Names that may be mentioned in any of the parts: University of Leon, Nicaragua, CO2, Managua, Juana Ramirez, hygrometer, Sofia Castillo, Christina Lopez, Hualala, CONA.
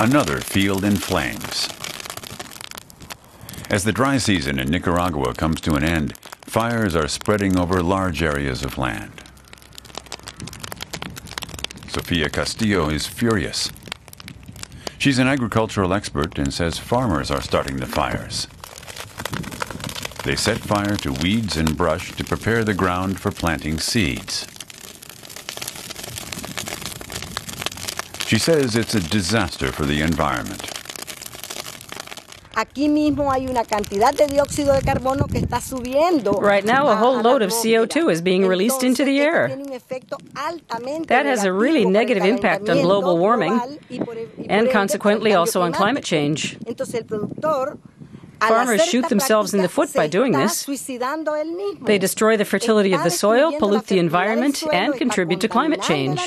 another field in flames. As the dry season in Nicaragua comes to an end, fires are spreading over large areas of land. Sofia Castillo is furious. She's an agricultural expert and says farmers are starting the fires. They set fire to weeds and brush to prepare the ground for planting seeds. She says it's a disaster for the environment. Right now, a whole load of CO2 is being released into the air. That has a really negative impact on global warming and consequently also on climate change. Farmers shoot themselves in the foot by doing this. They destroy the fertility of the soil, pollute the environment, and contribute to climate change.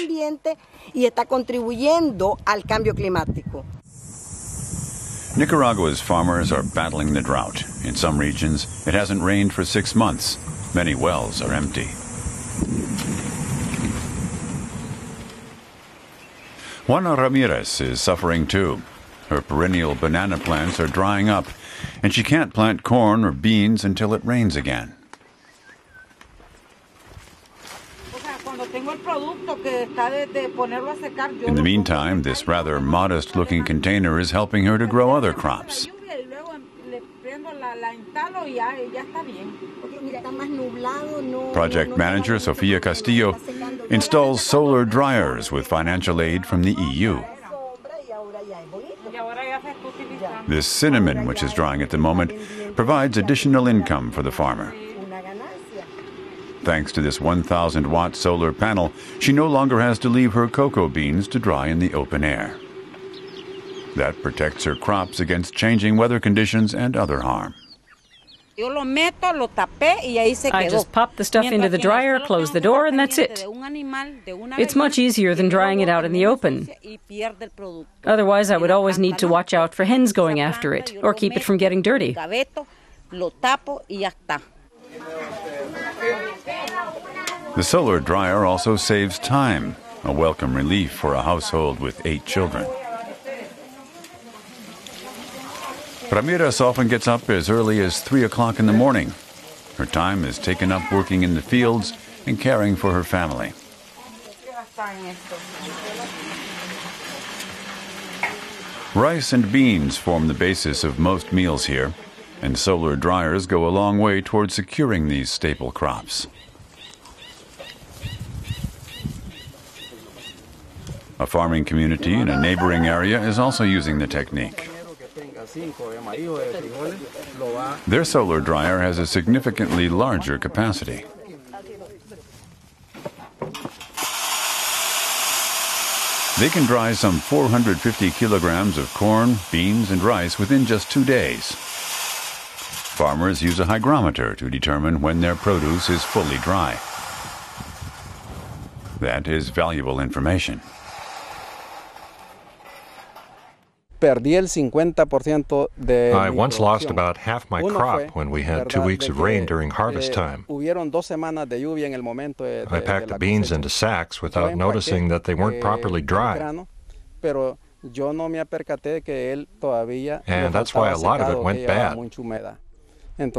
Nicaragua's farmers are battling the drought. In some regions, it hasn't rained for 6 months. Many wells are empty. Juana Ramirez is suffering too. Her perennial banana plants are drying up, and she can't plant corn or beans until it rains again. In the meantime, this rather modest-looking container is helping her to grow other crops. Project manager Sofia Castillo installs solar dryers with financial aid from the EU. This cinnamon, which is drying at the moment, provides additional income for the farmer. Thanks to this 1,000-watt solar panel, she no longer has to leave her cocoa beans to dry in the open air. That protects her crops against changing weather conditions and other harm. I just pop the stuff into the dryer, close the door, and that's it. It's much easier than drying it out in the open. Otherwise, I would always need to watch out for hens going after it, or keep it from getting dirty. The solar dryer also saves time, a welcome relief for a household with 8 children. Ramirez often gets up as early as 3 o'clock in the morning. Her time is taken up working in the fields and caring for her family. Rice and beans form the basis of most meals here, and solar dryers go a long way toward securing these staple crops. A farming community in a neighboring area is also using the technique. Their solar dryer has a significantly larger capacity. They can dry some 450 kilograms of corn, beans, and rice within just 2 days. Farmers use a hygrometer to determine when their produce is fully dry. That is valuable information. I once lost about half my crop when we had 2 weeks of rain during harvest time. I packed the beans into sacks without noticing that they weren't properly dry. And that's why a lot of it went bad. The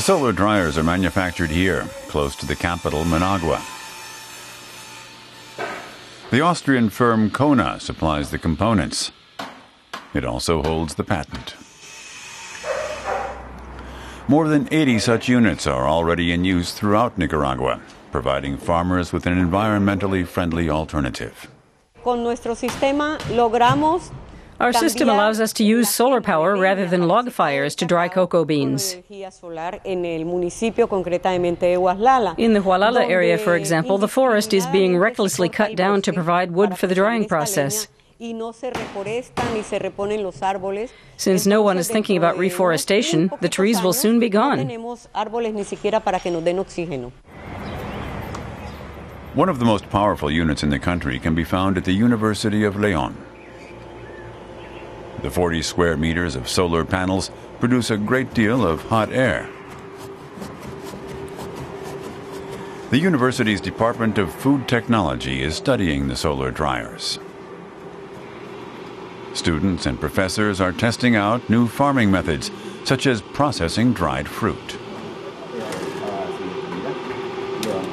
solar dryers are manufactured here, close to the capital, Managua. The Austrian firm CONA supplies the components. It also holds the patent. More than 80 such units are already in use throughout Nicaragua, providing farmers with an environmentally friendly alternative. Our system allows us to use solar power rather than log fires to dry cocoa beans. In the Hualala area, for example, the forest is being recklessly cut down to provide wood for the drying process. Since no one is thinking about reforestation, the trees will soon be gone. One of the most powerful units in the country can be found at the University of Leon. The 40 square meters of solar panels produce a great deal of hot air. The university's Department of Food Technology is studying the solar dryers. Students and professors are testing out new farming methods, such as processing dried fruit.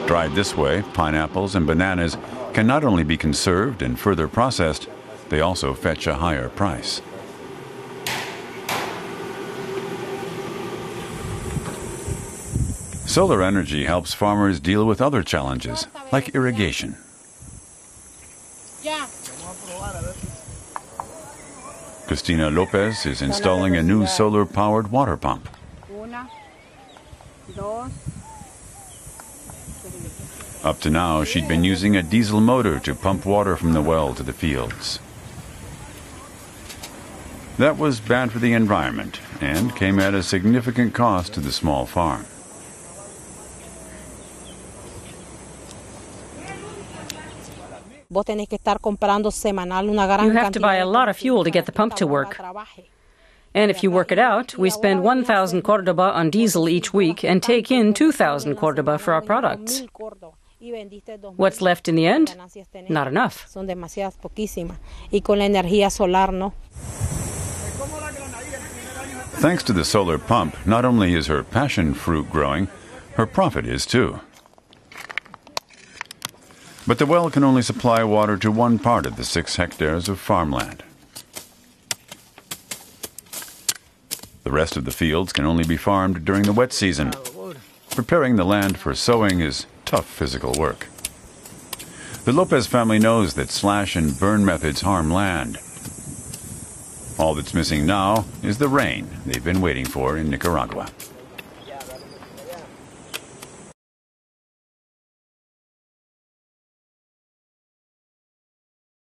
Dried this way, pineapples and bananas can not only be conserved and further processed, they also fetch a higher price. Solar energy helps farmers deal with other challenges, like irrigation. Christina Lopez is installing a new solar-powered water pump. Up to now, she'd been using a diesel motor to pump water from the well to the fields. That was bad for the environment and came at a significant cost to the small farm. You have to buy a lot of fuel to get the pump to work. And if you work it out, we spend 1,000 Cordoba on diesel each week and take in 2,000 Cordoba for our products. What's left in the end? Not enough. Thanks to the solar pump, not only is her passion fruit growing, her profit is too. But the well can only supply water to one part of the 6 hectares of farmland. The rest of the fields can only be farmed during the wet season. Preparing the land for sowing is tough physical work. The Lopez family knows that slash and burn methods harm land. All that's missing now is the rain they've been waiting for in Nicaragua.